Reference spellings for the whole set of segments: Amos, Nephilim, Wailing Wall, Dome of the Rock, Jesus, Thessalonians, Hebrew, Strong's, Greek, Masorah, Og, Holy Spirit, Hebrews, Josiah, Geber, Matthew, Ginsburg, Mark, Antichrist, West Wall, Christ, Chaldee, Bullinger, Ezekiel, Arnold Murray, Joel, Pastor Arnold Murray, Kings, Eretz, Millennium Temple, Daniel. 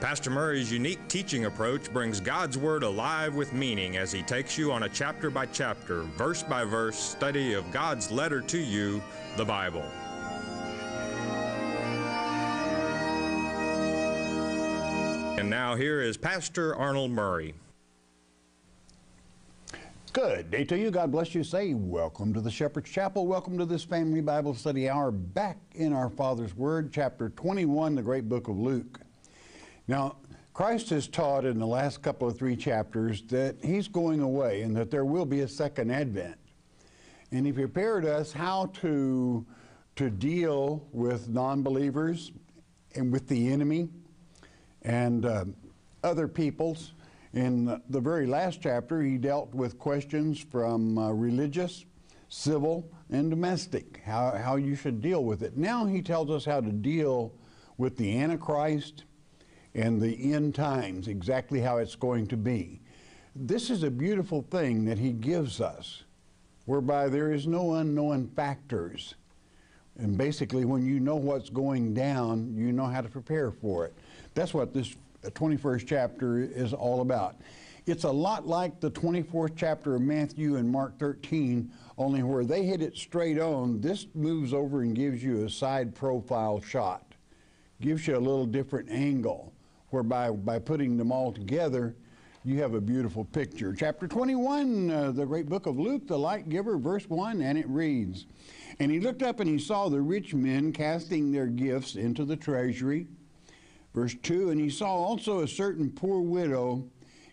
Pastor Murray's unique teaching approach brings God's Word alive with meaning as he takes you on a chapter-by-chapter, verse-by-verse study of God's letter to you, the Bible. And now here is Pastor Arnold Murray. Good day to you. God bless you. Say, welcome to the Shepherd's Chapel. Welcome to this Family Bible Study Hour. Back in our Father's Word, chapter 21, the great book of Luke. Now, Christ has taught in the last couple of three chapters that he's going away and that there will be a second advent. And he prepared us how to deal with non-believers and with the enemy and other peoples. In the very last chapter, he dealt with questions from religious, civil, and domestic, how you should deal with it. Now he tells us how to deal with the Antichrist and the end times, exactly how it's going to be. This is a beautiful thing that he gives us, whereby there is no unknown factors. And basically, when you know what's going down, you know how to prepare for it. That's what this 21st chapter is all about. It's a lot like the 24th chapter of Matthew and Mark 13, only where they hit it straight on, this moves over and gives you a side profile shot, gives you a little different angle, whereby by putting them all together, you have a beautiful picture. Chapter 21, the great book of Luke, the light giver, verse 1, and it reads, "And he looked up and he saw the rich men casting their gifts into the treasury." Verse 2, "And he saw also a certain poor widow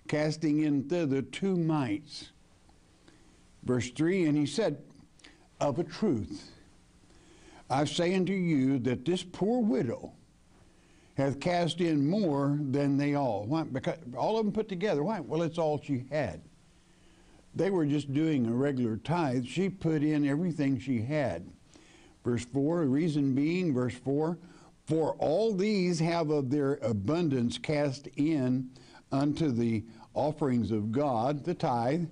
casting in thither 2 mites. Verse 3, "And he said, Of a truth, I say unto you that this poor widow hath cast in more than they all." Why? Because all of them put together. Why? Well, it's all she had. They were just doing a regular tithe. She put in everything she had. Verse 4, reason being, verse 4, "For all these have of their abundance cast in unto the offerings of God," the tithe,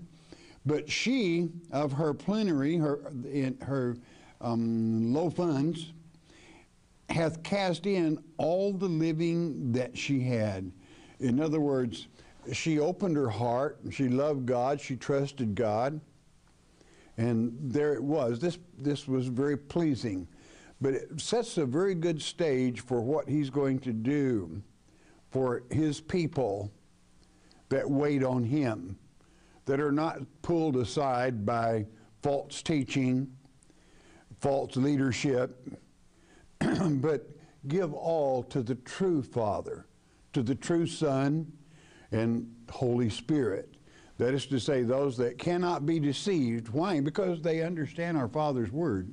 "but she of her plenary," her low funds, "hath cast in all the living that she had." In other words, she opened her heart, she loved God, she trusted God, and there it was. This was very pleasing. But it sets a very good stage for what he's going to do for his people that wait on him, that are not pulled aside by false teaching, false leadership, but give all to the true Father, to the true Son, and Holy Spirit. That is to say, those that cannot be deceived. Why? Because they understand our Father's Word.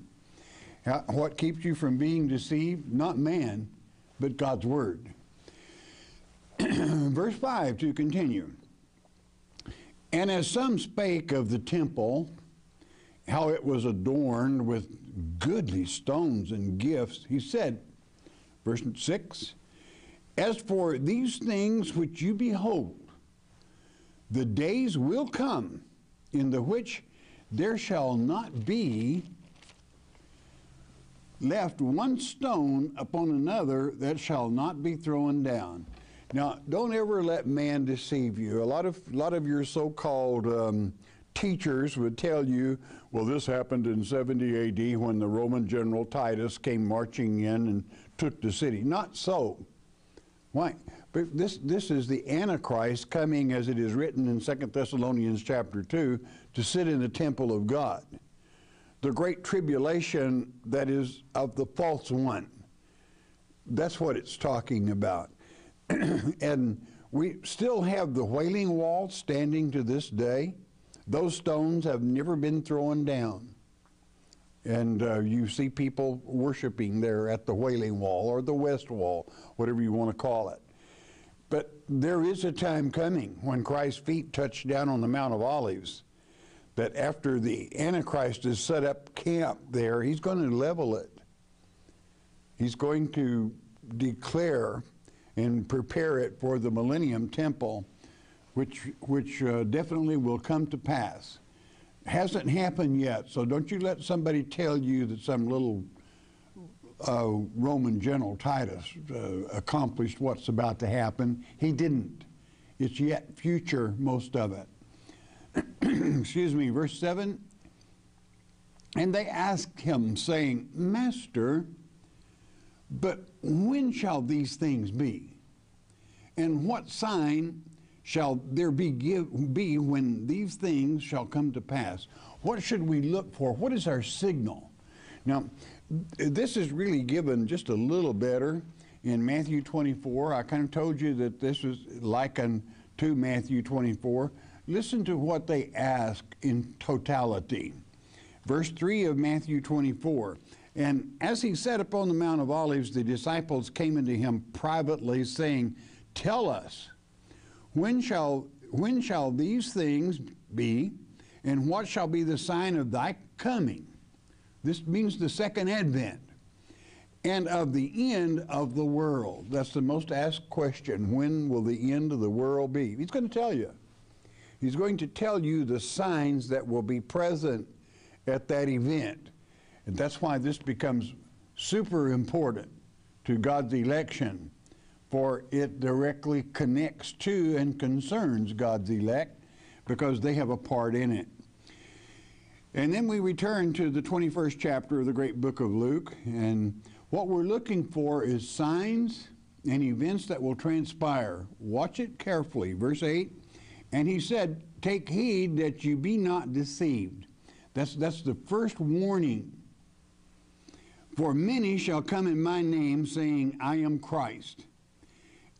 What keeps you from being deceived? Not man, but God's Word. Verse 5 to continue. "And as some spake of the temple, how it was adorned with goodly stones and gifts, he said," verse 6, "As for these things which you behold, the days will come in the which there shall not be left one stone upon another that shall not be thrown down." Now, don't ever let man deceive you. A lot of your so-called teachers would tell you, well, this happened in 70 AD when the Roman general Titus came marching in and took the city. Not so. Why? But this is the Antichrist coming, as it is written in 2 Thessalonians chapter 2, to sit in the temple of God. The great tribulation that is of the false one. That's what it's talking about. And we still have the Wailing Wall standing to this day. Those stones have never been thrown down. And you see people worshiping there at the Wailing Wall or the West Wall, whatever you want to call it. But there is a time coming when Christ's feet touch down on the Mount of Olives, that after the Antichrist has set up camp there, he's going to level it. He's going to declare and prepare it for the Millennium Temple, which definitely will come to pass. Hasn't happened yet, so don't you let somebody tell you that some little Roman general Titus accomplished what's about to happen. He didn't. It's yet future, most of it. Excuse me, verse 7. And they asked him, saying, Master, but when shall these things be? And what sign shall there be when these things shall come to pass? What should we look for? What is our signal? Now, this is really given just a little better in Matthew 24. I kind of told you that this is likened to Matthew 24. Listen to what they ask in totality. Verse 3 of Matthew 24. And as he sat upon the Mount of Olives, the disciples came unto him privately, saying, Tell us, when shall these things be, and what shall be the sign of thy coming? This means the second advent, and of the end of the world. That's the most asked question. When will the end of the world be? He's going to tell you. He's going to tell you the signs that will be present at that event. And that's why this becomes super important to God's election, for it directly connects to and concerns God's elect, because they have a part in it. And then we return to the 21st chapter of the great book of Luke, and what we're looking for is signs and events that will transpire. Watch it carefully. Verse 8, and he said, Take heed that you be not deceived. That's the first warning. For many shall come in my name, saying, I am Christ.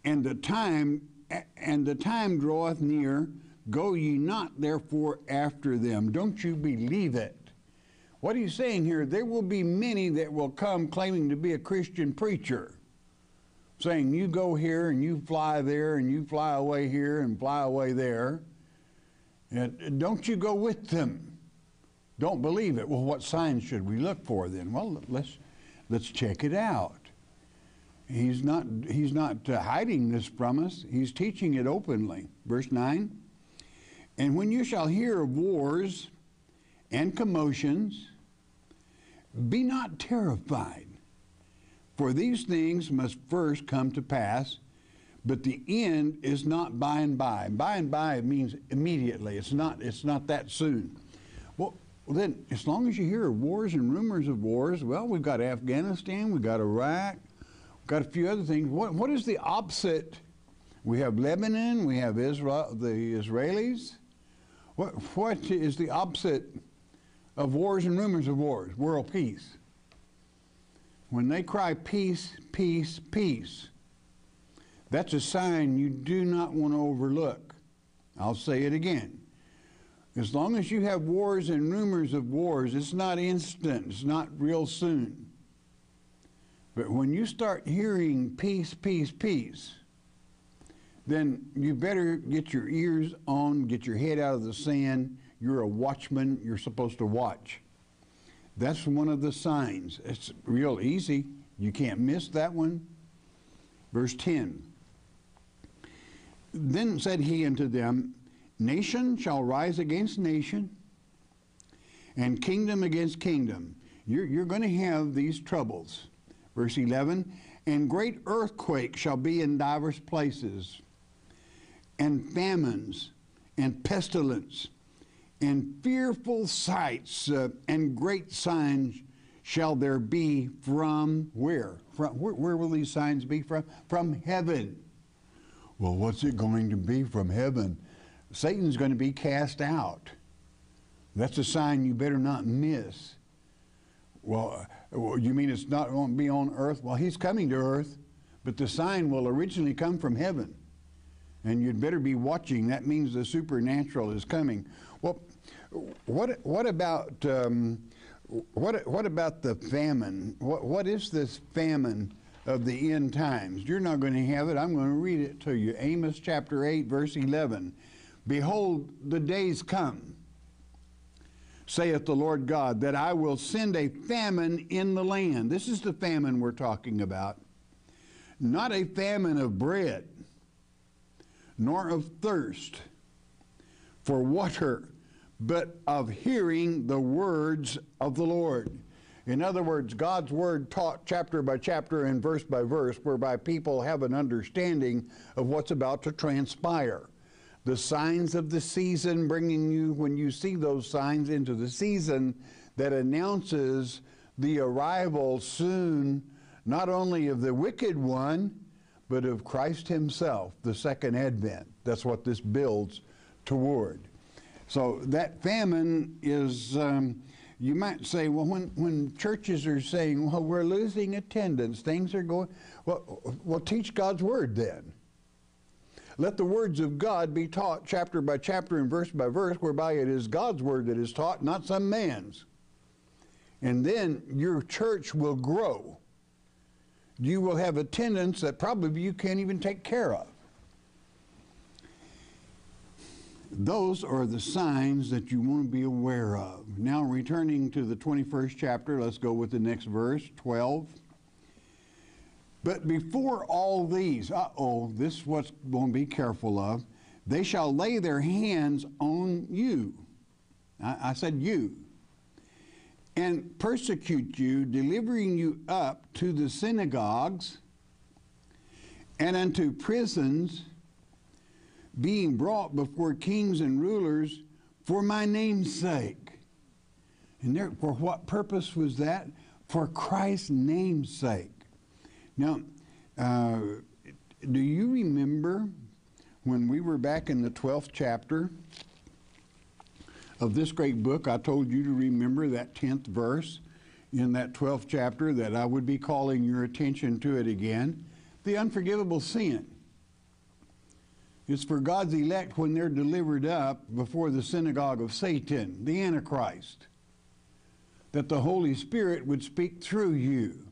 And the time draweth near. Go ye not therefore after them. Don't you believe it. What he's saying here, there will be many that will come claiming to be a Christian preacher, saying, you go here and you fly there and you fly away here and fly away there. And don't you go with them. Don't believe it. Well, what signs should we look for then? Well, let's check it out. He's not hiding this from us. He's teaching it openly. Verse 9. And when you shall hear of wars and commotions, be not terrified, for these things must first come to pass, but the end is not by and by. By and by it means immediately. It's not that soon. Well, then, as long as you hear of wars and rumors of wars, well, we've got Afghanistan, we've got Iraq, we've got a few other things. What is the opposite? We have Lebanon, we have Israel, the Israelis. What is the opposite of wars and rumors of wars? World peace. When they cry peace, peace, peace, that's a sign you do not want to overlook. I'll say it again. As long as you have wars and rumors of wars, it's not instant, it's not real soon. But when you start hearing peace, peace, peace, then you better get your ears on, get your head out of the sand. You're a watchman, you're supposed to watch. That's one of the signs. It's real easy. You can't miss that one. Verse 10. Then said he unto them, Nation shall rise against nation, and kingdom against kingdom. You're going to have these troubles. Verse 11. And great earthquake shall be in divers places, and famines, and pestilence, and fearful sights, and great signs shall there be from where? Where will these signs be from? From heaven. Well, what's it going to be from heaven? Satan's going to be cast out. That's a sign you better not miss. Well, you mean it's not going to be on earth? Well, he's coming to earth, but the sign will originally come from heaven. And you'd better be watching. That means the supernatural is coming. Well, what about the famine? What is this famine of the end times? You're not going to have it. I'm going to read it to you. Amos chapter 8, verse 11. Behold, the days come, saith the Lord God, that I will send a famine in the land. This is the famine we're talking about. Not a famine of bread, nor of thirst for water, but of hearing the words of the Lord. In other words, God's Word taught chapter by chapter and verse by verse, whereby people have an understanding of what's about to transpire. The signs of the season, bringing you, when you see those signs, into the season that announces the arrival soon, not only of the wicked one, but of Christ himself, the second advent. That's what this builds toward. So that famine is, you might say, well, when churches are saying, well, we're losing attendance, things are going, well, teach God's Word then. Let the words of God be taught chapter by chapter and verse by verse, whereby it is God's Word that is taught, not some man's. And then your church will grow. You will have attendance that probably you can't even take care of. Those are the signs that you want to be aware of. Now, returning to the 21st chapter, let's go with the next verse, 12. But before all these, this is what's going to be careful of, they shall lay their hands on you. I said you. And persecute you, delivering you up to the synagogues and unto prisons, being brought before kings and rulers for my name's sake. And there, for what purpose was that? For Christ's name's sake. Now, do you remember when we were back in the 12th chapter of this great book? I told you to remember that 10th verse in that 12th chapter, that I would be calling your attention to it again. The unforgivable sin. It's for God's elect when they're delivered up before the synagogue of Satan, the Antichrist, that the Holy Spirit would speak through you.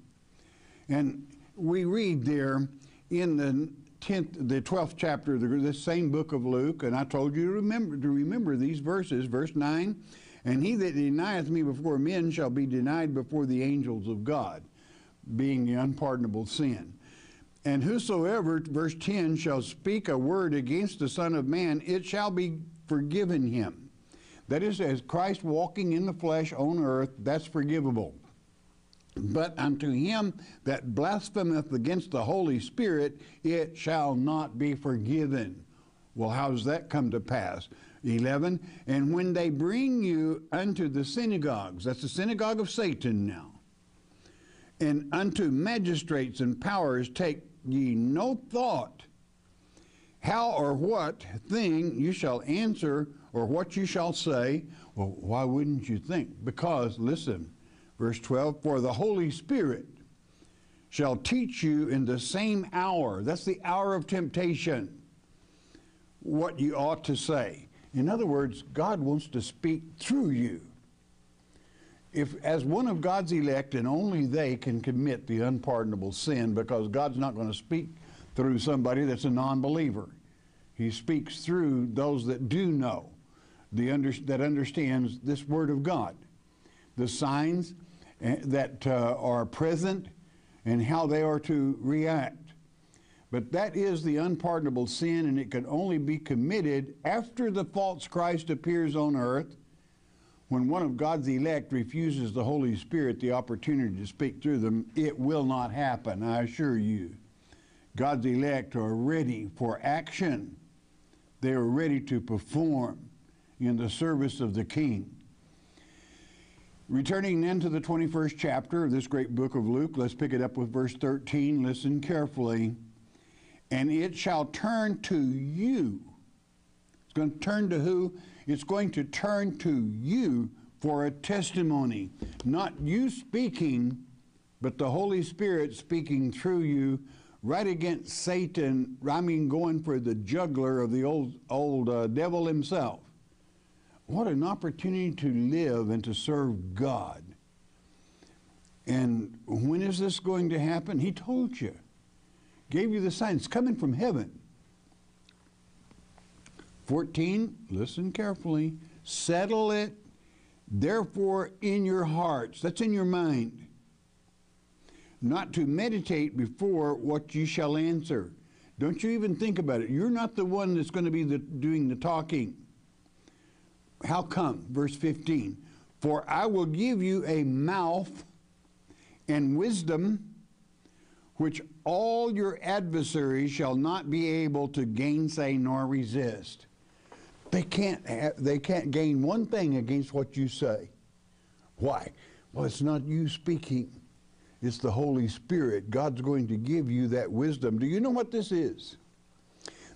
And we read there in the 12th chapter of the same book of Luke, and I told you to remember these verses, verse 9, and he that denieth me before men shall be denied before the angels of God, being the unpardonable sin. And whosoever, verse 10, shall speak a word against the Son of Man, it shall be forgiven him. That is, as Christ walking in the flesh on earth, that's forgivable. But unto him that blasphemeth against the Holy Spirit, it shall not be forgiven. Well, how does that come to pass? 11, and when they bring you unto the synagogues, that's the synagogue of Satan now, and unto magistrates and powers, take ye no thought how or what thing you shall answer or what you shall say. Well, why wouldn't you think? Because, listen, Verse 12, for the Holy Spirit shall teach you in the same hour, that's the hour of temptation, what you ought to say. In other words, God wants to speak through you. If, as one of God's elect, and only they can commit the unpardonable sin, because God's not going to speak through somebody that's a non-believer. He speaks through those that do know, that understands this Word of God, the signs that are present and how they are to react. But that is the unpardonable sin, and it can only be committed after the false Christ appears on earth, when one of God's elect refuses the Holy Spirit the opportunity to speak through them. It will not happen, I assure you. God's elect are ready for action. They are ready to perform in the service of the King. Returning then to the 21st chapter of this great book of Luke, let's pick it up with verse 13. Listen carefully. And it shall turn to you. It's going to turn to who? It's going to turn to you for a testimony. Not you speaking, but the Holy Spirit speaking through you right against Satan. I mean, going for the jugular of the old devil himself. What an opportunity to live and to serve God. And when is this going to happen? He told you. Gave you the signs. Coming from heaven. 14, listen carefully. Settle it, therefore, in your hearts. That's in your mind. Not to meditate before what you shall answer. Don't you even think about it. You're not the one that's going to be doing the talking. How come? Verse 15, for I will give you a mouth and wisdom, which all your adversaries shall not be able to gainsay nor resist. They can't gain one thing against what you say. Why? Well, it's not you speaking. It's the Holy Spirit. God's going to give you that wisdom. Do you know what this is?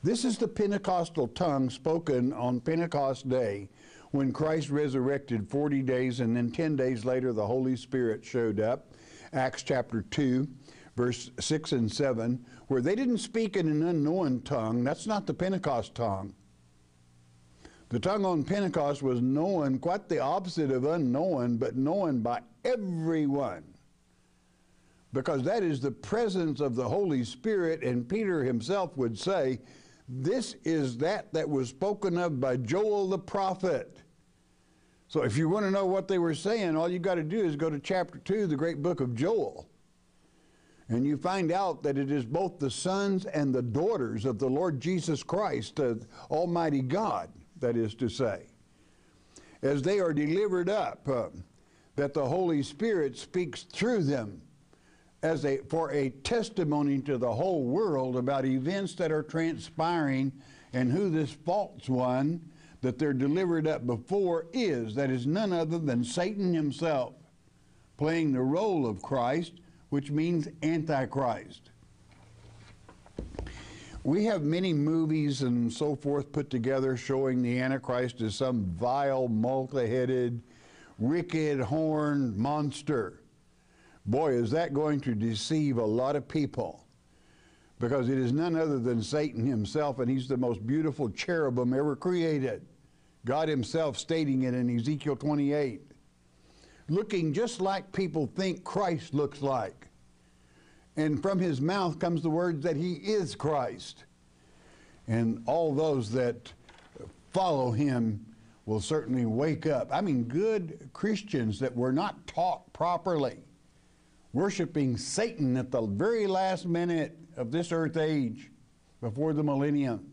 This is the Pentecostal tongue spoken on Pentecost Day when Christ resurrected 40 days and then 10 days later the Holy Spirit showed up. Acts chapter 2, verse 6 and 7, where they didn't speak in an unknown tongue. That's not the Pentecost tongue. The tongue on Pentecost was known, quite the opposite of unknown, but known by everyone. Because that is the presence of the Holy Spirit, and Peter himself would say, this is that was spoken of by Joel the prophet. So if you want to know what they were saying, all you got to do is go to chapter 2, the great book of Joel. And you find out that it is both the sons and the daughters of the Lord Jesus Christ, Almighty God, that is to say, as they are delivered up, that the Holy Spirit speaks through them for a testimony to the whole world about events that are transpiring and who this false one that they're delivered up before is. That is none other than Satan himself playing the role of Christ, which means Antichrist. We have many movies and so forth put together showing the Antichrist as some vile, multi-headed, wicked, horned monster. Boy, is that going to deceive a lot of people, because it is none other than Satan himself, and he's the most beautiful cherubim ever created. God himself stating it in Ezekiel 28, looking just like people think Christ looks like. And from his mouth comes the word that he is Christ. And all those that follow him will certainly wake up. I mean, good Christians that were not taught properly, worshiping Satan at the very last minute of this earth age before the millennium,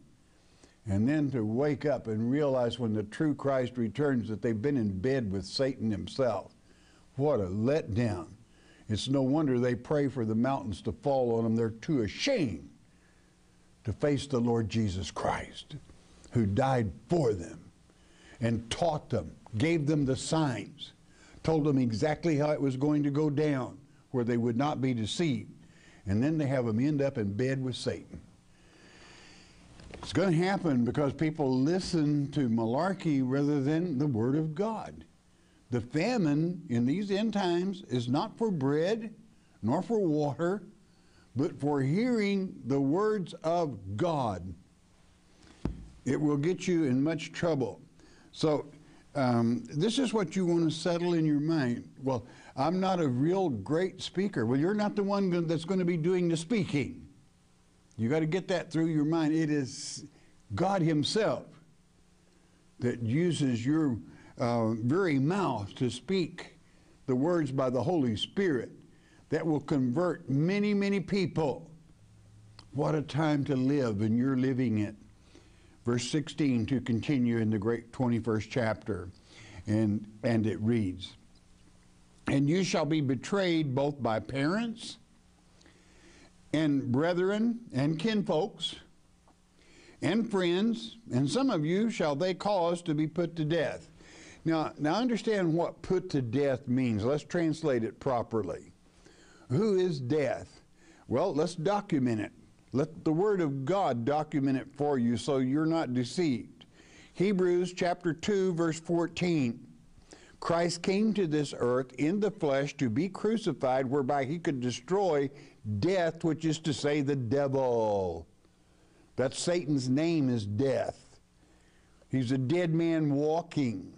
and then to wake up and realize when the true Christ returns that they've been in bed with Satan himself. What a letdown. It's no wonder they pray for the mountains to fall on them. They're too ashamed to face the Lord Jesus Christ, who died for them and taught them, gave them the signs, told them exactly how it was going to go down, where they would not be deceived. And then they have them end up in bed with Satan. It's going to happen because people listen to malarkey rather than the Word of God. The famine in these end times is not for bread nor for water, but for hearing the words of God. It will get you in much trouble. So this is what you want to settle in your mind. Well, I'm not a real great speaker. Well, you're not the one that's going to be doing the speaking. You got to get that through your mind. It is God himself that uses your very mouth to speak the words by the Holy Spirit that will convert many, many people. What a time to live, and you're living it. Verse 16 to continue in the great 21st chapter, and it reads, "And you shall be betrayed both by parents and brethren and kinfolks and friends, and some of you shall they cause to be put to death." Now understand what put to death means. Let's translate it properly. Who is death? Well, let's document it. Let the Word of God document it for you so you're not deceived. Hebrews chapter 2, verse 14. "Christ came to this earth in the flesh to be crucified, whereby he could destroy death," which is to say the devil. That's Satan's name, is death. He's a dead man walking.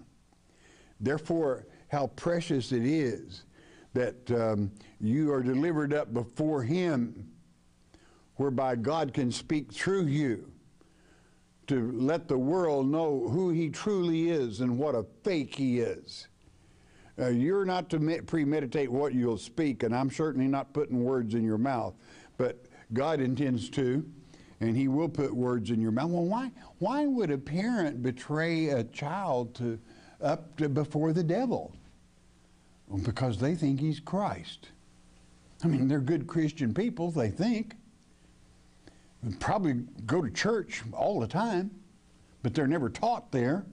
Therefore, how precious it is that you are delivered up before him, whereby God can speak through you to let the world know who he truly is and what a fake he is. You're not to premeditate what you'll speak, and I'm certainly not putting words in your mouth, but God intends to, and he will put words in your mouth. Well, why would a parent betray a child before the devil? Well, because they think he's Christ. I mean, they're good Christian people, they think. They probably go to church all the time, but they're never taught there.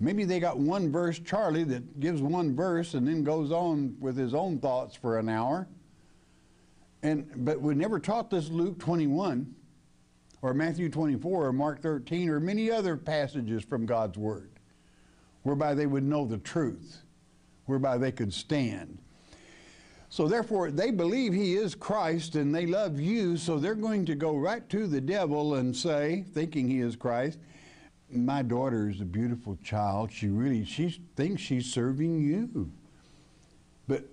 Maybe they got one verse, Charlie, that gives one verse and then goes on with his own thoughts for an hour. But we never taught this Luke 21 or Matthew 24 or Mark 13 or many other passages from God's Word whereby they would know the truth, whereby they could stand. So therefore, they believe he is Christ and they love you, so they're going to go right to the devil and say, thinking he is Christ, my daughter is a beautiful child. She thinks she's serving you. But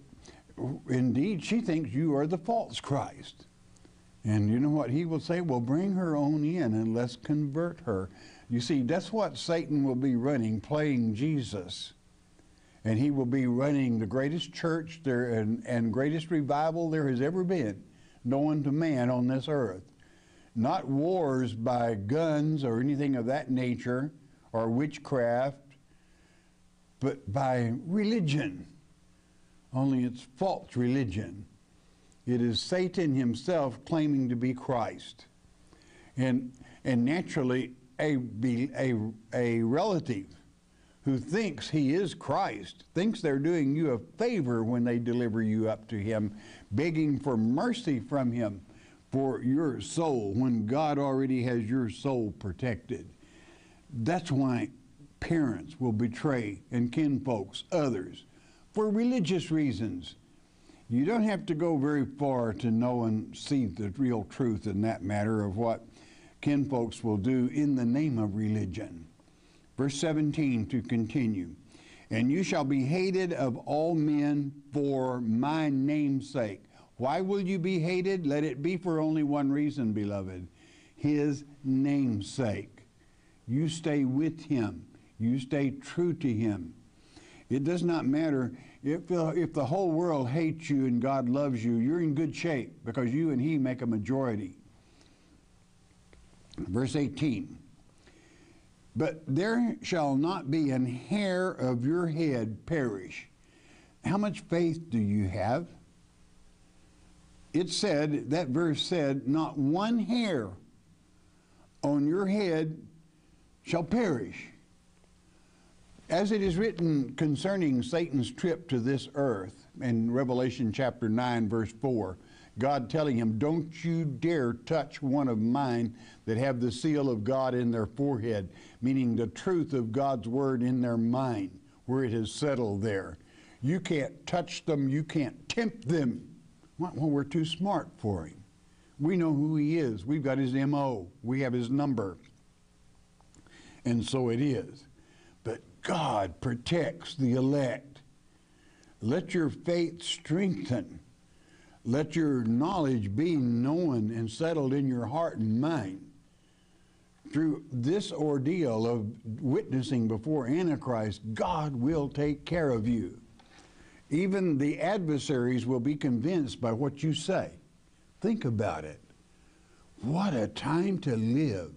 indeed, she thinks you are the false Christ. And you know what he will say? Well, bring her on in and let's convert her. You see, that's what Satan will be running, playing Jesus. And he will be running the greatest church there and greatest revival there has ever been, known to man on this earth. Not wars by guns or anything of that nature or witchcraft, but by religion. Only it's false religion. It is Satan himself claiming to be Christ. And naturally, a relative who thinks he is Christ thinks they're doing you a favor when they deliver you up to him, begging for mercy from him for your soul when God already has your soul protected. That's why parents will betray and kinfolks, others, for religious reasons. You don't have to go very far to know and see the real truth in that matter of what kinfolks will do in the name of religion. Verse 17 to continue, and you shall be hated of all men for my name's sake. Why will you be hated? Let it be for only one reason, beloved, his name's sake. You stay with him. You stay true to him. It does not matter if the whole world hates you and God loves you, you're in good shape because you and he make a majority. Verse 18, but there shall not be an hair of your head perish. How much faith do you have? It said, that verse said, not one hair on your head shall perish. As it is written concerning Satan's trip to this earth in Revelation chapter 9, verse 4, God telling him, don't you dare touch one of mine that have the seal of God in their forehead, meaning the truth of God's word in their mind, where it has settled there. You can't touch them. You can't tempt them. Well, we're too smart for him. We know who he is. We've got his M.O. We have his number. And so it is. But God protects the elect. Let your faith strengthen. Let your knowledge be known and settled in your heart and mind. Through this ordeal of witnessing before Antichrist, God will take care of you. Even the adversaries will be convinced by what you say. Think about it. What a time to live.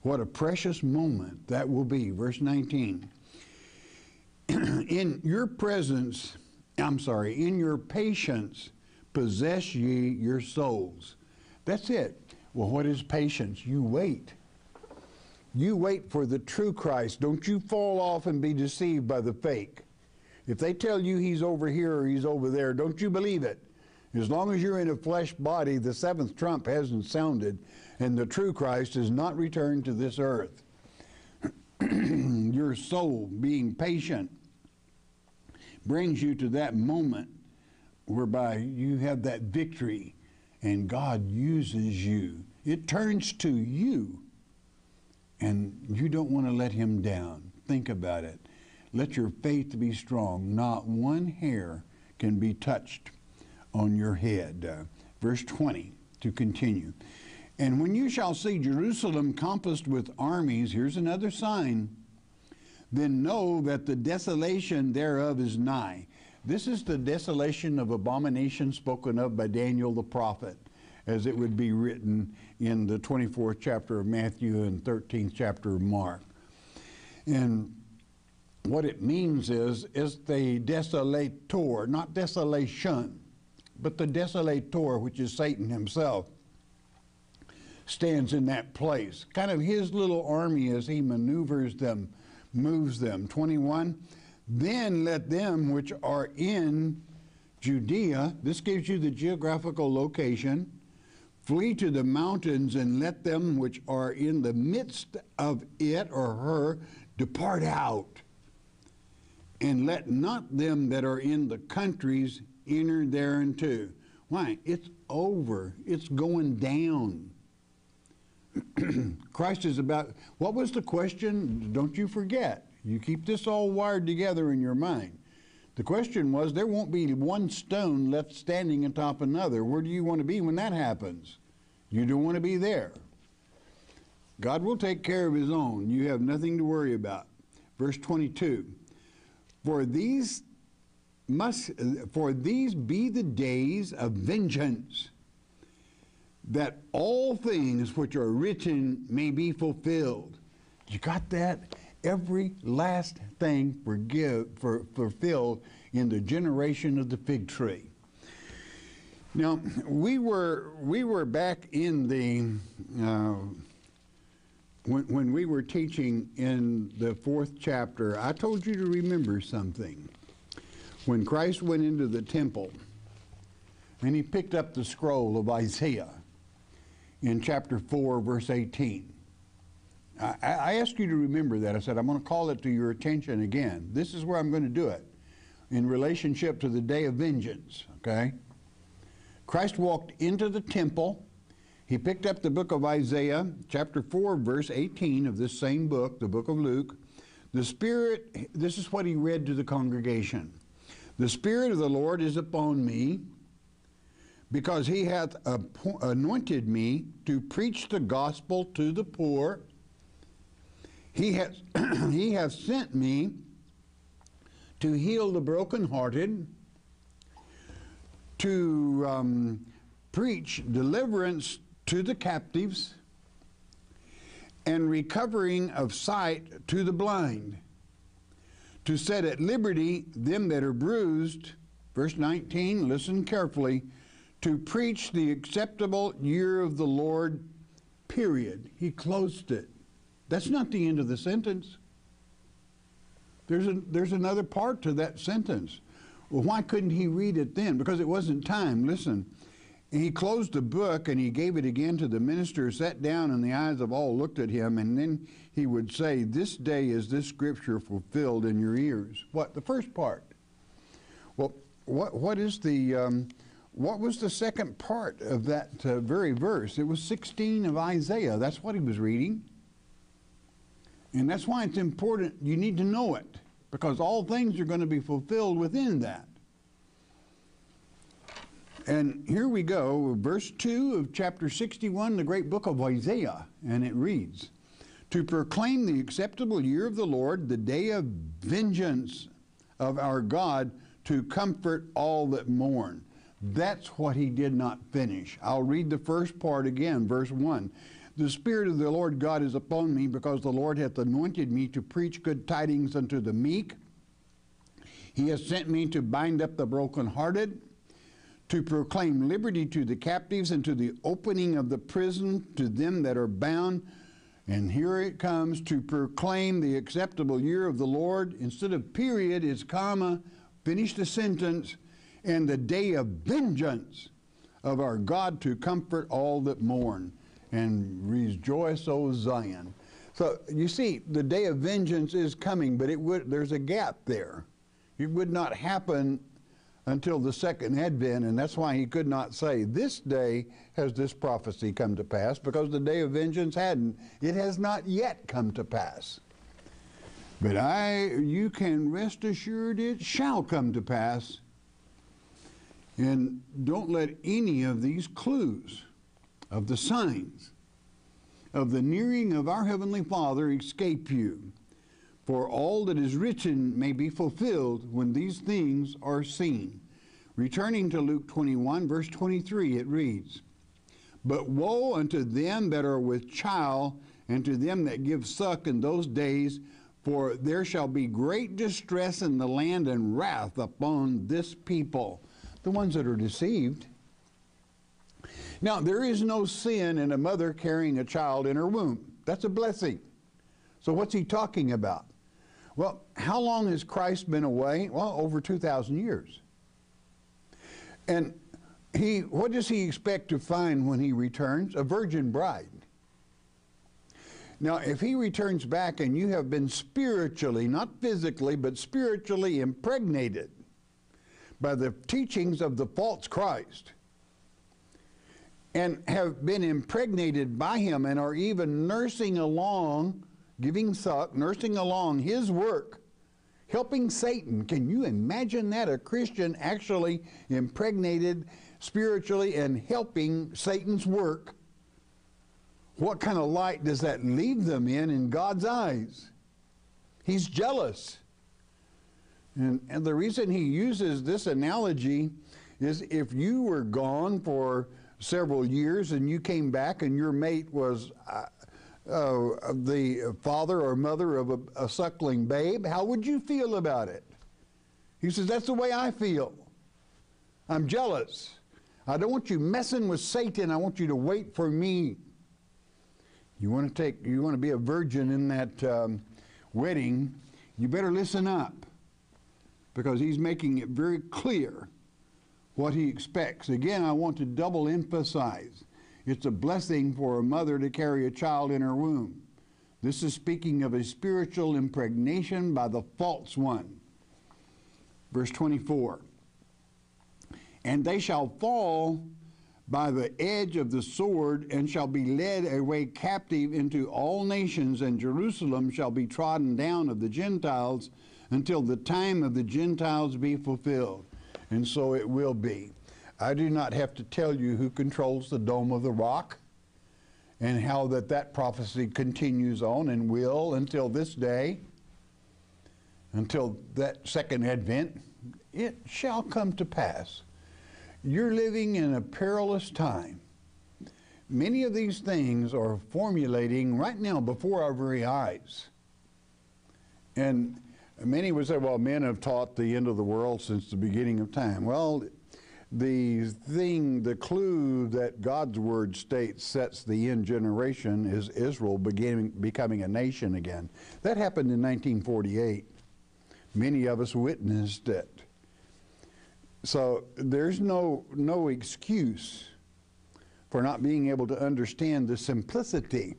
What a precious moment that will be. Verse 19. In your patience possess ye your souls. That's it. Well, what is patience? You wait. You wait for the true Christ. Don't you fall off and be deceived by the fake. If they tell you he's over here or he's over there, don't you believe it. As long as you're in a flesh body, the seventh trump hasn't sounded, and the true Christ is not returned to this earth. Your soul being patient brings you to that moment whereby you have that victory, and God uses you. It turns to you, and you don't want to let him down. Think about it. Let your faith be strong. Not one hair can be touched on your head. Verse 20 to continue. And when you shall see Jerusalem compassed with armies, here's another sign, then know that the desolation thereof is nigh. This is the desolation of abomination spoken of by Daniel the prophet, as it would be written in the 24th chapter of Matthew and 13th chapter of Mark. And what it means is the desolator, not desolation, But the desolator, which is Satan himself, stands in that place. Kind of his little army as he maneuvers them, moves them. 21, then let them which are in Judea, this gives you the geographical location, flee to the mountains, and let them which are in the midst of it or her depart out. And let not them that are in the countries enter thereunto. Why? It's over. It's going down. Christ is about, what was the question? Don't you forget. You keep this all wired together in your mind. The question was, there won't be one stone left standing atop another. Where do you want to be when that happens? You don't want to be there. God will take care of his own. You have nothing to worry about. Verse 22, for these be the days of vengeance, that all things which are written may be fulfilled. You got that? Every last thing fulfilled in the generation of the fig tree. Now, we were back in the when we were teaching in the 4th chapter. I told you to remember something. When Christ went into the temple and he picked up the scroll of Isaiah in chapter 4, verse 18. I asked you to remember that. I said, I'm going to call it to your attention again. This is where I'm going to do it, in relationship to the day of vengeance, okay? Christ walked into the temple. He picked up the book of Isaiah, chapter 4, verse 18 of this same book, the book of Luke. The Spirit, this is what he read to the congregation. The Spirit of the Lord is upon me, because he hath anointed me to preach the gospel to the poor. He hath sent me to heal the brokenhearted, to preach deliverance to the captives, and recovering of sight to the blind, to set at liberty them that are bruised. Verse 19, listen carefully. To preach the acceptable year of the Lord, period. He closed it. That's not the end of the sentence. There's another part to that sentence. Well, why couldn't he read it then? Because it wasn't time. Listen, he closed the book and he gave it again to the minister, sat down, and the eyes of all looked at him, and then he would say, this day is this scripture fulfilled in your ears. What? The first part. Well, what was the second part of that very verse? It was 16 of Isaiah. That's what he was reading. And that's why it's important. You need to know it, because all things are going to be fulfilled within that. And here we go, verse 2 of chapter 61, the great book of Isaiah, and it reads, to proclaim the acceptable year of the Lord, the day of vengeance of our God, to comfort all that mourn. That's what he did not finish. I'll read the first part again, verse 1. The Spirit of the Lord God is upon me, because the Lord hath anointed me to preach good tidings unto the meek. He has sent me to bind up the brokenhearted, to proclaim liberty to the captives, and to the opening of the prison to them that are bound. And here it comes, to proclaim the acceptable year of the Lord. Instead of period, it's comma, finish the sentence, and the day of vengeance of our God, to comfort all that mourn. And rejoice, O Zion. So you see, the day of vengeance is coming, but there's a gap there. It would not happen until the second advent, and that's why he could not say, this day has this prophecy come to pass, because the day of vengeance hadn't. It has not yet come to pass. But you can rest assured it shall come to pass. And don't let any of these clues of the signs of the nearing of our Heavenly Father escape you, for all that is written may be fulfilled when these things are seen. Returning to Luke 21, verse 23, it reads, but woe unto them that are with child, and to them that give suck in those days, for there shall be great distress in the land, and wrath upon this people. the ones that are deceived. Now, there is no sin in a mother carrying a child in her womb. That's a blessing. So what's he talking about? Well, how long has Christ been away? Well, over 2,000 years. And what does he expect to find when he returns? A virgin bride. Now, if he returns back and you have been spiritually, not physically, but spiritually impregnated by the teachings of the false Christ, and have been impregnated by him and are even nursing along, giving suck, nursing along his work, helping Satan. Can you imagine that? A Christian actually impregnated spiritually and helping Satan's work. What kind of light does that leave them in God's eyes? He's jealous. And the reason he uses this analogy is if you were gone for several years and you came back and your mate was the father or mother of a suckling babe, how would you feel about it? He says, that's the way I feel. I'm jealous. I don't want you messing with Satan. I want you to wait for me. You want to be a virgin in that wedding, you better listen up, because he's making it very clear what he expects. Again, I want to double emphasize. It's a blessing for a mother to carry a child in her womb. This is speaking of a spiritual impregnation by the false one. Verse 24, and they shall fall by the edge of the sword and shall be led away captive into all nations, and Jerusalem shall be trodden down of the Gentiles until the time of the Gentiles be fulfilled. And so it will be. I do not have to tell you who controls the Dome of the Rock and how that prophecy continues on and will until this day, until that second advent. It shall come to pass. You're living in a perilous time. Many of these things are formulating right now before our very eyes. And many would say, well, men have taught the end of the world since the beginning of time. Well, the clue that God's word states sets the end generation is Israel becoming a nation again. That happened in 1948. Many of us witnessed it. So there's no excuse for not being able to understand the simplicity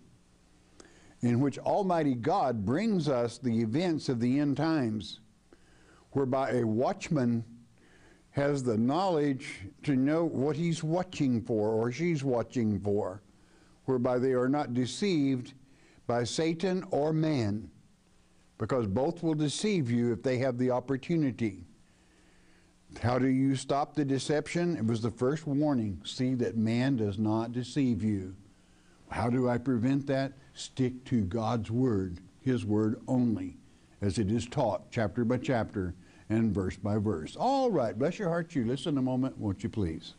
in which Almighty God brings us the events of the end times, whereby a watchman has the knowledge to know what he's watching for or she's watching for, whereby they are not deceived by Satan or man, because both will deceive you if they have the opportunity. How do you stop the deception? It was the first warning. See that man does not deceive you. How do I prevent that? Stick to God's word, his word only, as it is taught chapter by chapter and verse by verse. All right, bless your heart, you listen a moment, won't you please?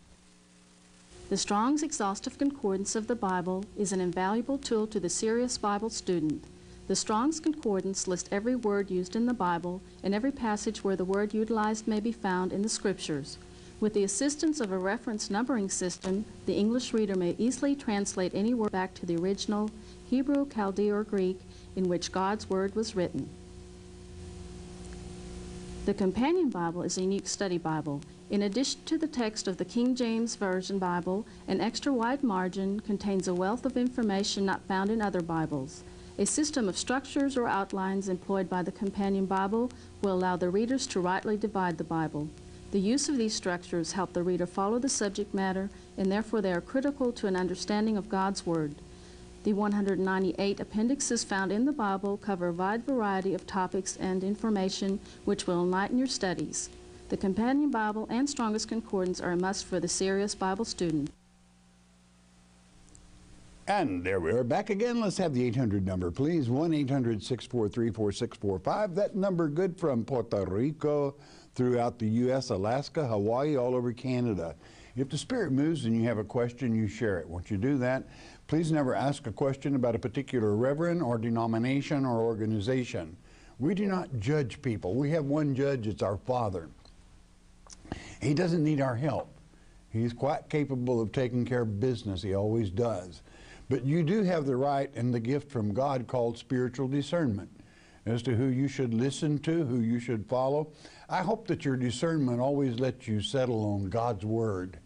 The Strong's Exhaustive Concordance of the Bible is an invaluable tool to the serious Bible student. The Strong's Concordance lists every word used in the Bible and every passage where the word utilized may be found in the Scriptures. With the assistance of a reference numbering system, the English reader may easily translate any word back to the original Hebrew, Chaldee, or Greek in which God's Word was written. The Companion Bible is a unique study Bible. In addition to the text of the King James Version Bible, an extra wide margin contains a wealth of information not found in other Bibles. A system of structures or outlines employed by the Companion Bible will allow the readers to rightly divide the Bible. The use of these structures help the reader follow the subject matter, and therefore they are critical to an understanding of God's Word. The 198 appendixes found in the Bible cover a wide variety of topics and information which will enlighten your studies. The Companion Bible and Strong's Concordance are a must for the serious Bible student. And there we are back again. Let's have the 800 number, please. 1-800-643-4645. That number good from Puerto Rico, throughout the U.S., Alaska, Hawaii, all over Canada. If the Spirit moves and you have a question, you share it. Once you do that, please never ask a question about a particular reverend or denomination or organization. We do not judge people. We have one judge, it's our Father. He doesn't need our help. He's quite capable of taking care of business. He always does. But you do have the right and the gift from God called spiritual discernment as to who you should listen to, who you should follow. I hope that your discernment always lets you settle on God's Word.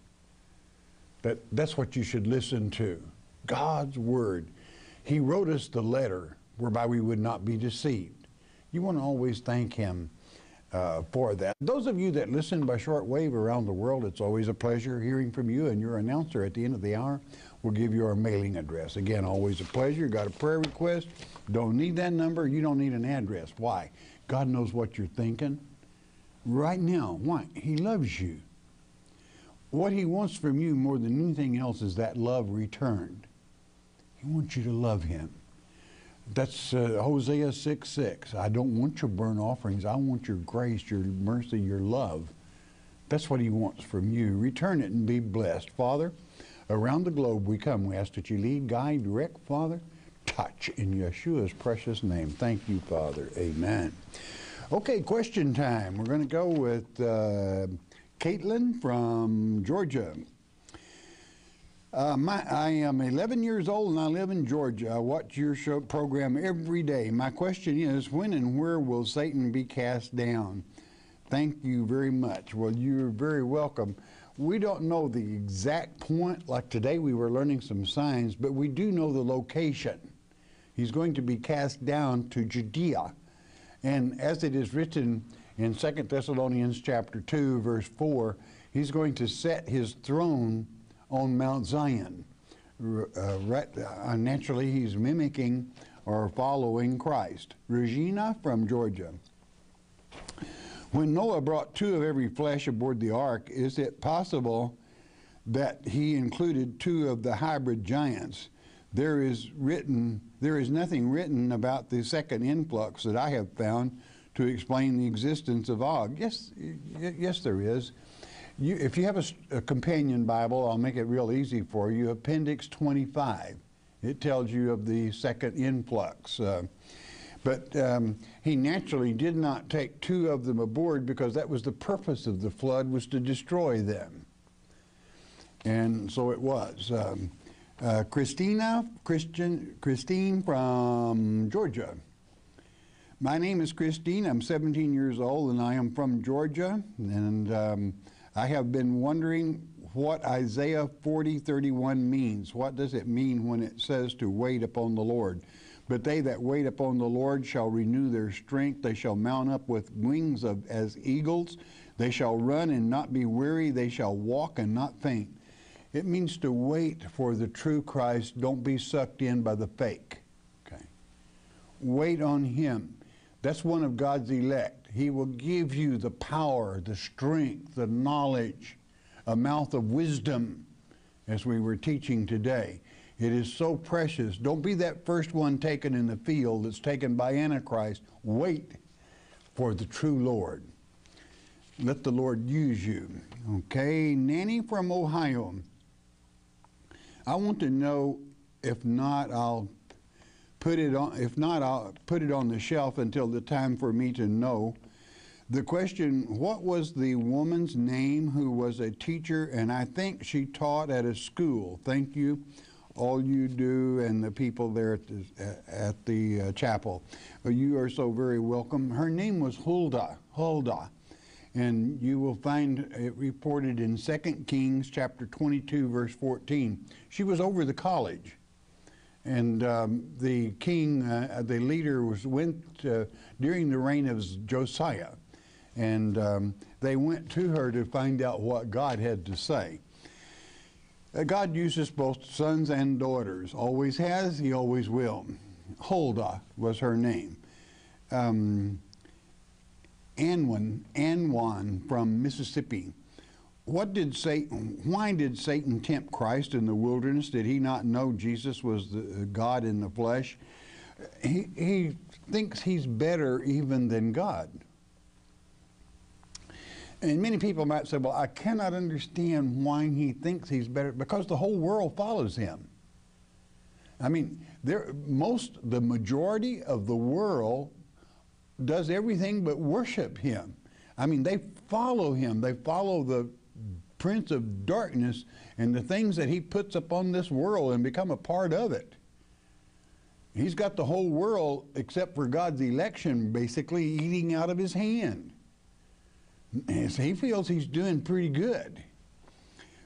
That's what you should listen to, God's Word. He wrote us the letter whereby we would not be deceived. You want to always thank Him for that. Those of you that listen by shortwave around the world, it's always a pleasure hearing from you, and your announcer at the end of the hour will give you our mailing address. Again, always a pleasure. Got a prayer request, don't need that number, you don't need an address. Why? God knows what you're thinking right now. Why? He loves you. What He wants from you more than anything else is that love returned. He wants you to love Him. That's Hosea 6:6. I don't want your burnt offerings. I want your grace, your mercy, your love. That's what He wants from you. Return it and be blessed. Father, around the globe we come. We ask that you lead, guide, direct, Father. Touch in Yeshua's precious name. Thank you, Father. Amen. Okay, question time. We're going to go with Caitlin from Georgia. I am 11 years old and I live in Georgia. I watch your show program every day. My question is, when and where will Satan be cast down? Thank you very much. Well, you're very welcome. We don't know the exact point. Like today we were learning some signs, but we do know the location. He's going to be cast down to Judea. And as it is written in 2 Thessalonians chapter 2, verse 4, he's going to set his throne on Mount Zion. Naturally, he's mimicking or following Christ. Regina from Georgia. When Noah brought two of every flesh aboard the ark, is it possible that he included two of the hybrid giants? There is nothing written about the second influx that I have found to explain the existence of Og. Yes, there is. If you have a companion Bible, I'll make it real easy for you. Appendix 25, it tells you of the second influx. He naturally did not take two of them aboard because that was the purpose of the flood, was to destroy them. And so it was. Christine from Georgia. My name is Christine. I'm 17 years old and I am from Georgia. And I have been wondering what Isaiah 40:31 means. What does it mean when it says to wait upon the Lord? But they that wait upon the Lord shall renew their strength. They shall mount up with wings as eagles. They shall run and not be weary. They shall walk and not faint. It means to wait for the true Christ. Don't be sucked in by the fake. Okay. Wait on Him. That's one of God's elect. He will give you the power, the strength, the knowledge, a mouth of wisdom, as we were teaching today. It is so precious. Don't be that first one taken in the field that's taken by Antichrist. Wait for the true Lord. Let the Lord use you. Okay, Nanny from Ohio. I want to know, if not, I'll put it on the shelf until the time for me to know. The question, what was the woman's name who was a teacher, and I think she taught at a school? Thank you, all you do, and the people there at the chapel. You are so very welcome. Her name was Huldah, and you will find it reported in 2 Kings chapter 22, verse 14. She was over the college. And the king, the leader, went during the reign of Josiah. And they went to her to find out what God had to say. God uses both sons and daughters. Always has, He always will. Huldah was her name. Anwan from Mississippi. Why did Satan tempt Christ in the wilderness? Did he not know Jesus was the God in the flesh? He thinks he's better even than God. And many people might say, well, I cannot understand why he thinks he's better, because the whole world follows him. I mean, the majority of the world does everything but worship him. I mean, they follow him. They follow the prince of darkness and the things that he puts upon this world and become a part of it. He's got the whole world, except for God's election, basically eating out of his hand. And so he feels he's doing pretty good.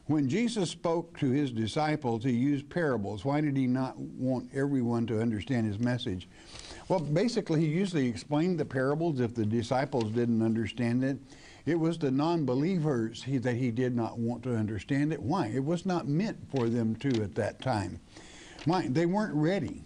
When Jesus spoke to his disciples, he used parables. Why did he not want everyone to understand his message? Well, basically, he usually explained the parables if the disciples didn't understand it. It was the non-believers that he did not want to understand it. Why? It was not meant for them to at that time. Why? They weren't ready.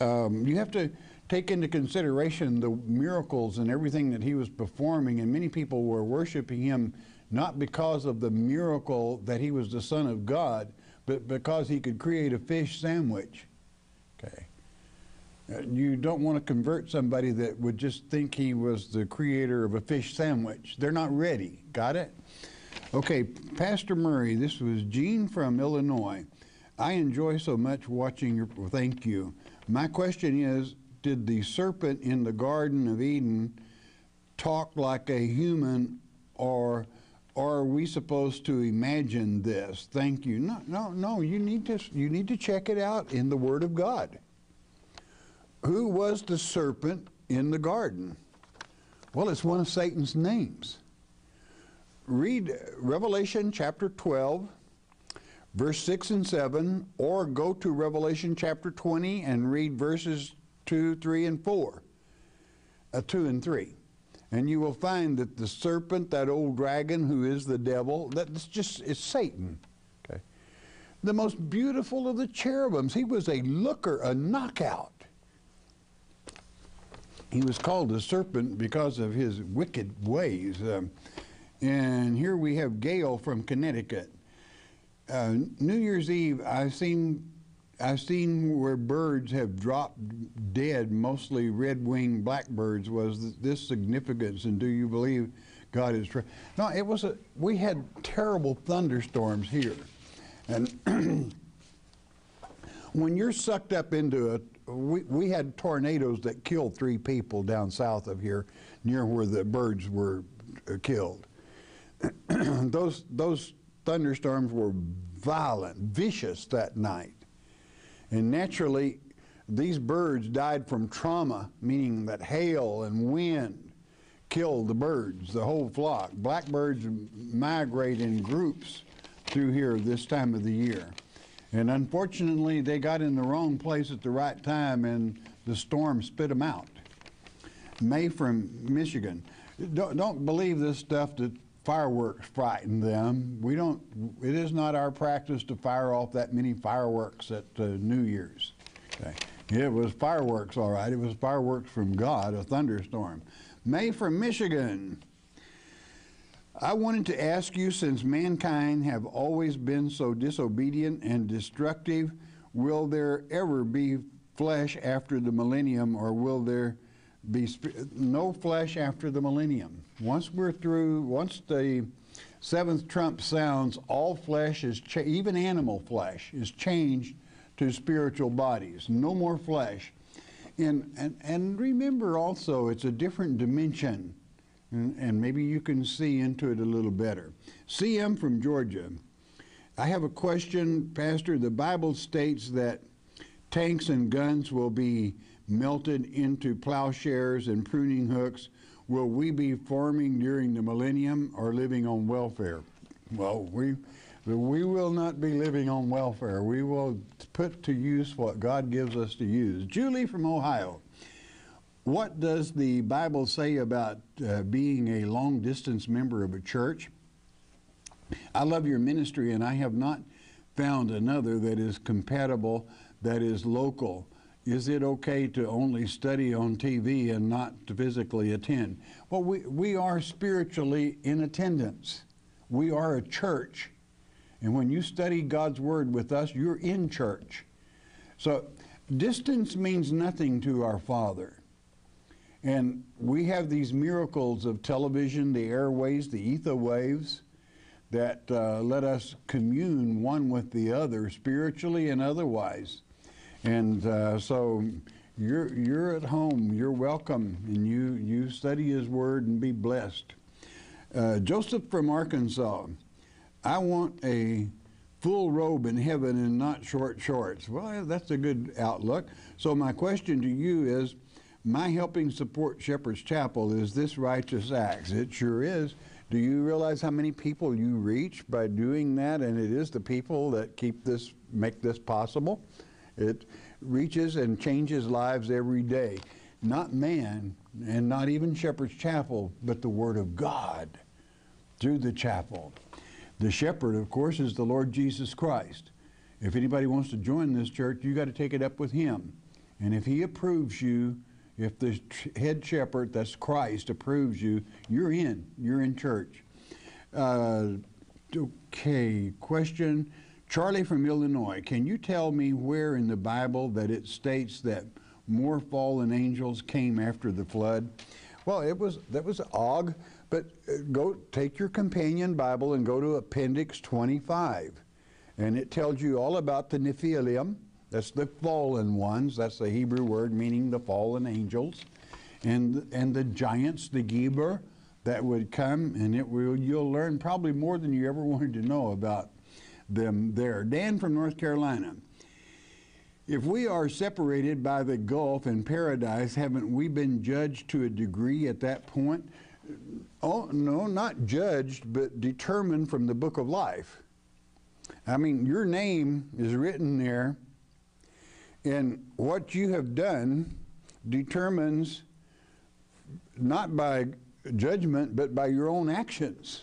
You have to take into consideration the miracles and everything that he was performing, and many people were worshiping him not because of the miracle that he was the Son of God, but because he could create a fish sandwich. Okay. You don't want to convert somebody that would just think he was the creator of a fish sandwich. They're not ready. Got it? Okay, Pastor Murray, this was Gene from Illinois. I enjoy so much watching your, thank you. My question is, did the serpent in the Garden of Eden talk like a human, or are we supposed to imagine this? Thank you. No, no, no, you need to check it out in the Word of God. Who was the serpent in the garden? Well, it's one of Satan's names. Read Revelation chapter 12. Verse 6 and 7, or go to Revelation chapter 20 and read verses 2, 3, and 4, 2 and 3. And you will find that the serpent, that old dragon who is the devil, that's just, it's Satan. Okay. The most beautiful of the cherubims, he was a looker, a knockout. He was called the serpent because of his wicked ways. And here we have Gail from Connecticut. New Year's Eve, I've seen where birds have dropped dead, mostly red-winged blackbirds. Was this significance? And do you believe God is true? No, it was. We had terrible thunderstorms here, and when you're sucked up into it, we had tornadoes that killed 3 people down south of here, near where the birds were killed. Those thunderstorms were violent, vicious that night. And naturally, these birds died from trauma, meaning that hail and wind killed the birds, the whole flock. Blackbirds migrate in groups through here this time of the year. And unfortunately, they got in the wrong place at the right time, and the storm spit them out. May from Michigan. Don't believe this stuff that fireworks frighten them. We don't, it is not our practice to fire off that many fireworks at New Year's. Okay. It was fireworks, all right. It was fireworks from God, a thunderstorm. May from Michigan. I wanted to ask you, since mankind have always been so disobedient and destructive, will there ever be flesh after the millennium, or will there be no flesh after the millennium? Once we're through, once the 7th trump sounds, all flesh is, even animal flesh, is changed to spiritual bodies. No more flesh. And remember also, it's a different dimension. And maybe you can see into it a little better. CM from Georgia. I have a question, Pastor. The Bible states that tanks and guns will be melted into plowshares and pruning hooks. Will we be farming during the millennium or living on welfare? Well, we will not be living on welfare. We will put to use what God gives us to use. Julie from Ohio. What does the Bible say about being a long-distance member of a church? I love your ministry, and I have not found another that is compatible, that is local. Is it okay to only study on TV and not to physically attend? Well, we are spiritually in attendance. We are a church. And when you study God's Word with us, you're in church. So distance means nothing to our Father. And we have these miracles of television, the airwaves, the ether waves, that let us commune one with the other spiritually and otherwise. And so You're at home. You're welcome, and you study His Word and be blessed. Joseph from Arkansas, I want a full robe in heaven and not short shorts. Well, that's a good outlook. So my question to you is, my helping support Shepherd's Chapel is this righteous acts. It sure is. Do you realize how many people you reach by doing that? And it is the people that keep this, make this possible. It reaches and changes lives every day. Not man, and not even Shepherd's Chapel, but the Word of God through the chapel. The shepherd, of course, is the Lord Jesus Christ. If anybody wants to join this church, you got to take it up with Him. And if He approves you, if the head shepherd, that's Christ, approves you, you're in. You're in church. Okay, question. Charlie from Illinois, can you tell me where in the Bible that it states that more fallen angels came after the flood? Well, that was Og. But go take your Companion Bible and go to Appendix 25, and it tells you all about the Nephilim. That's the fallen ones. That's the Hebrew word meaning the fallen angels, and the giants, the Geber, that would come, and you'll learn probably more than you ever wanted to know about them there. Dan from North Carolina. If we are separated by the gulf in paradise, haven't we been judged to a degree at that point? Oh, no, not judged, but determined from the book of life. I mean, your name is written there, and what you have done determines not by judgment, but by your own actions,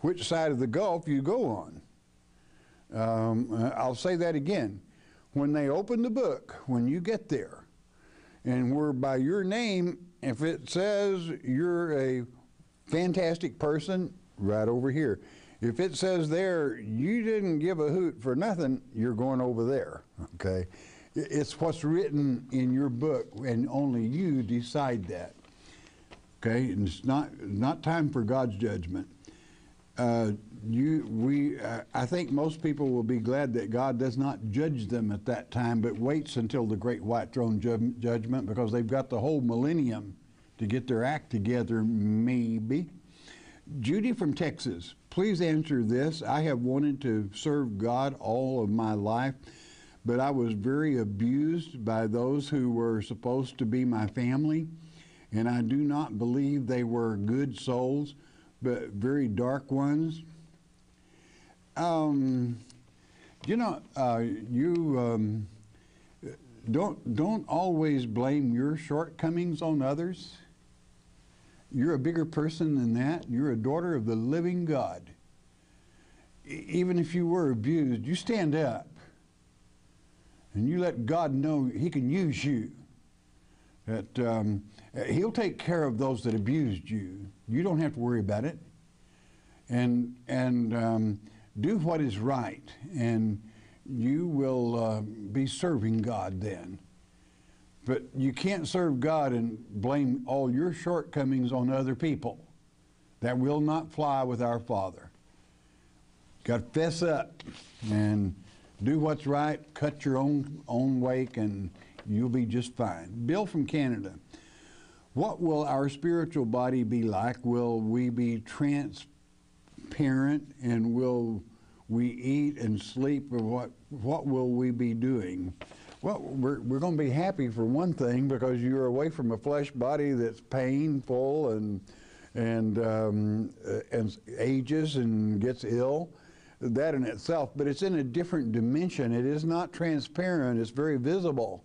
which side of the gulf you go on. I'll say that again. When they open the book, when you get there, and we're by your name, if it says you're a fantastic person, right over here. If it says there, you didn't give a hoot for nothing, you're going over there, okay? It's what's written in your book, and only you decide that, okay? And it's not time for God's judgment. I think most people will be glad that God does not judge them at that time, but waits until the great white throne judgment, because they've got the whole millennium to get their act together, maybe. Judy from Texas, please answer this. I have wanted to serve God all of my life, but I was very abused by those who were supposed to be my family, and I do not believe they were good souls, but very dark ones. You don't always blame your shortcomings on others. You're a bigger person than that. You're a daughter of the living God. Even if you were abused, you stand up and you let God know He can use you. That He'll take care of those that abused you. You don't have to worry about it. And do what is right, and you will be serving God then. But you can't serve God and blame all your shortcomings on other people. That will not fly with our Father. Got to fess up and do what's right, cut your own wake, and you'll be just fine. Bill from Canada. What will our spiritual body be like? Will we be transparent, and will we eat and sleep, or what will we be doing? Well, we're going to be happy for one thing, because you're away from a flesh body that's painful and ages and gets ill. That in itself, but it's in a different dimension. It is not transparent. It's very visible.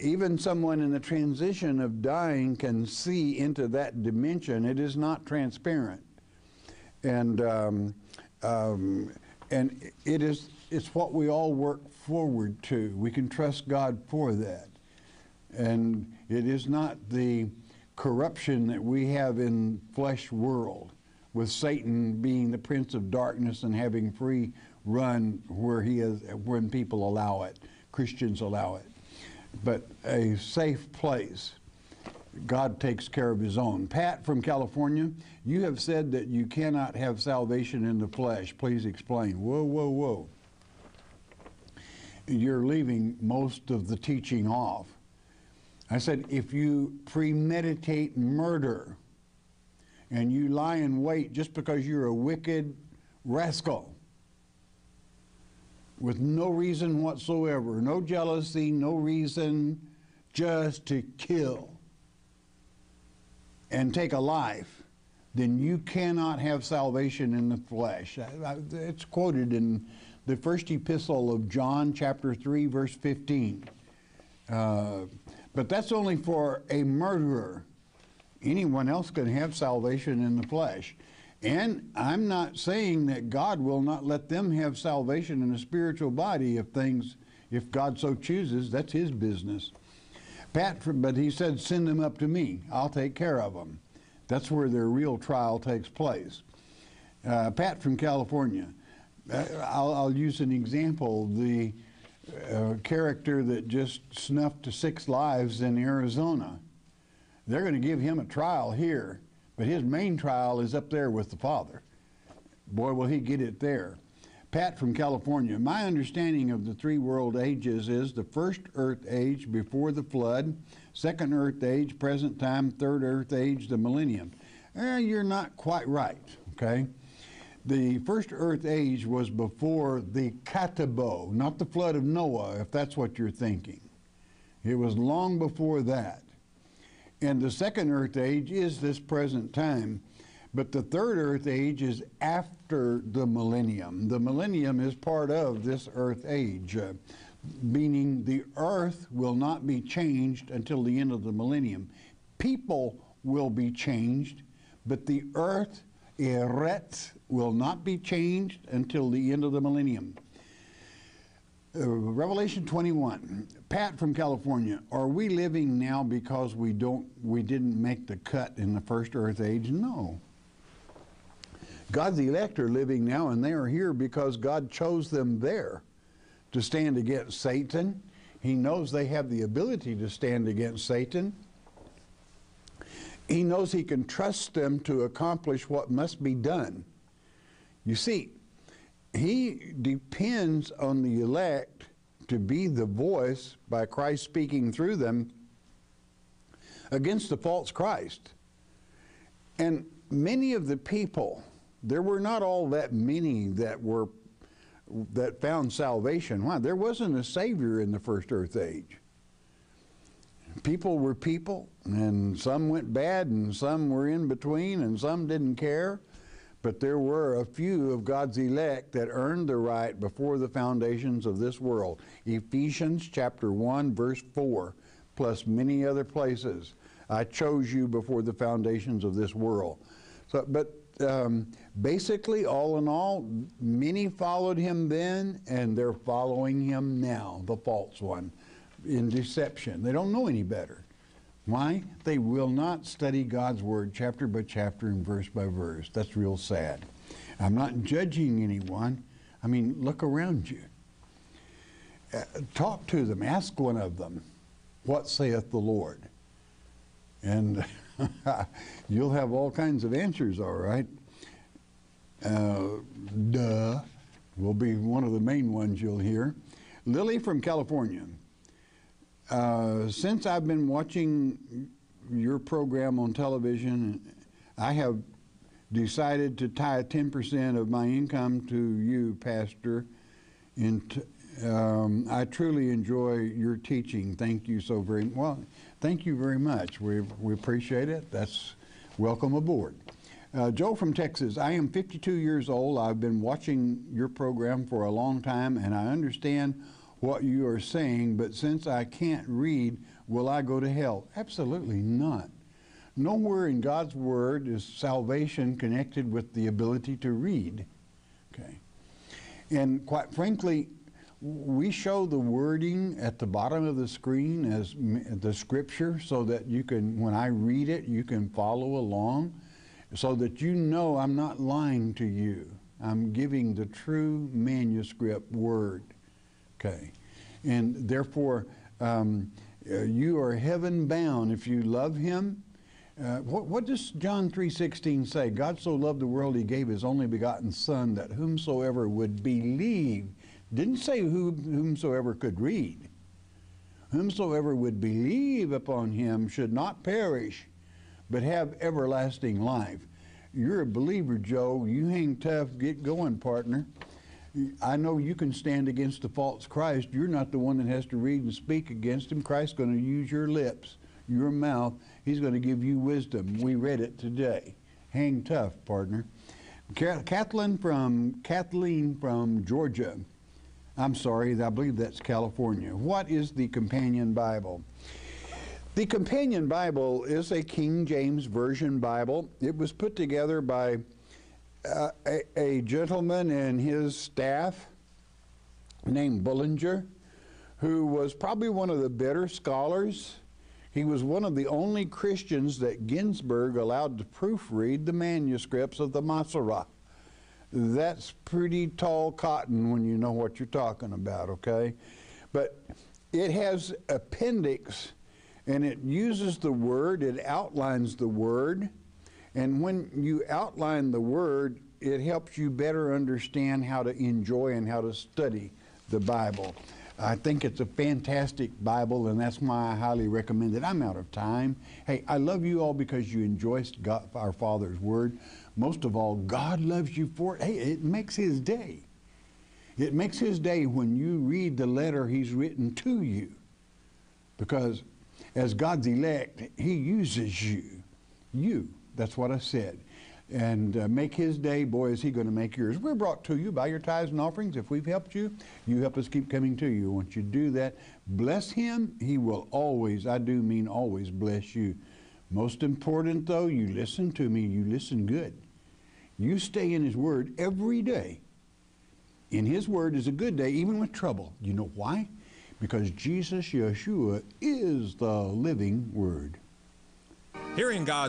Even someone in the transition of dying can see into that dimension. It is not transparent, and it's what we all work forward to. We can trust God for that, and it is not the corruption that we have in flesh world, with Satan being the prince of darkness and having free run where he is when people allow it, Christians allow it. But a safe place. God takes care of His own. Pat from California, you have said that you cannot have salvation in the flesh. Please explain. Whoa, whoa, whoa. you're leaving most of the teaching off. I said, if you premeditate murder and you lie in wait just because you're a wicked rascal with no reason whatsoever, no jealousy, no reason, just to kill and take a life, then you cannot have salvation in the flesh. It's quoted in the first epistle of John, chapter 3, verse 15. But that's only for a murderer. Anyone else can have salvation in the flesh. And I'm not saying that God will not let them have salvation in a spiritual body if God so chooses. That's his business. But he said, send them up to me. I'll take care of them. That's where their real trial takes place. Pat from California. I'll use an example. The character that just snuffed 6 lives in Arizona. They're going to give him a trial here, but his main trial is up there with the Father. Boy, will he get it there. Pat from California. My understanding of the 3 world ages is the first earth age before the flood, second earth age, present time, third earth age, the millennium. You're not quite right, okay? The first earth age was before the Katabo, not the flood of Noah, if that's what you're thinking. It was long before that. And the second earth age is this present time. But the third earth age is after the millennium. The millennium is part of this earth age, meaning the earth will not be changed until the end of the millennium. People will be changed, but the earth, Eretz, will not be changed until the end of the millennium. Revelation 21. Pat from California. Are we living now because we didn't make the cut in the first earth age? No. God's elect are living now, and they are here because God chose them there to stand against Satan. He knows they have the ability to stand against Satan. He knows he can trust them to accomplish what must be done. You see, he depends on the elect to be the voice by Christ speaking through them against the false Christ. And many of the people, there were not all that many that found salvation. Why? There wasn't a Savior in the first earth age. People were people, and some went bad, and some were in between, and some didn't care. But there were a few of God's elect that earned the right before the foundations of this world. Ephesians chapter 1, verse 4, plus many other places. I chose you before the foundations of this world. So, but basically, all in all, many followed him then, and they're following him now, the false one, in deception. They don't know any better. Why? They will not study God's word chapter by chapter and verse by verse. That's real sad. I'm not judging anyone. I mean, look around you. Talk to them. Ask one of them, what saith the Lord? And you'll have all kinds of answers, all right. Duh will be one of the main ones you'll hear. Lily from California. Since I've been watching your program on television, I have decided to tie 10% of my income to you, Pastor. And I truly enjoy your teaching. Thank you so very much. Well, thank you very much. We appreciate it. That's welcome aboard. Joel from Texas. I am 52 years old. I've been watching your program for a long time, and I understand what you are saying, but since I can't read, will I go to hell? Absolutely not. Nowhere in God's word is salvation connected with the ability to read. Okay. And quite frankly, we show the wording at the bottom of the screen as the scripture so that you can, when I read it, you can follow along so that you know I'm not lying to you. I'm giving the true manuscript word. Okay. And therefore, you are heaven bound if you love him. What does John 3:16 say? God so loved the world, he gave his only begotten son that whomsoever would believe Didn't say whomsoever could read. Whomsoever would believe upon him should not perish, but have everlasting life. You're a believer, Joe. You hang tough. Get going, partner. I know you can stand against the false Christ. You're not the one that has to read and speak against him. Christ's going to use your lips, your mouth. He's going to give you wisdom. We read it today. Hang tough, partner. Kathleen from Georgia. I'm sorry, I believe that's California. What is the Companion Bible? The Companion Bible is a King James Version Bible. It was put together by a gentleman and his staff named Bullinger, who was probably one of the better scholars. He was one of the only Christians that Ginsburg allowed to proofread the manuscripts of the Masorah. That's pretty tall cotton when you know what you're talking about, okay? But it has appendix, and it uses the word, it outlines the word, and when you outline the word, it helps you better understand how to enjoy and how to study the Bible. I think it's a fantastic Bible, and that's why I highly recommend it. I'm out of time. Hey, I love you all because you enjoy God, our Father's Word. Most of all, God loves you for it. Hey, it makes His day. It makes His day when you read the letter He's written to you, because as God's elect, He uses you. You, that's what I said. And make His day, boy, is He going to make yours. We're brought to you by your tithes and offerings. If we've helped you, you help us keep coming to you. Once you do that, bless Him. He will always, I do mean always, bless you. Most important, though, you listen to me. You listen good. You stay in His Word every day. In His Word is a good day, even with trouble. You know why? Because Jesus, Yeshua, is the living Word. Hearing God.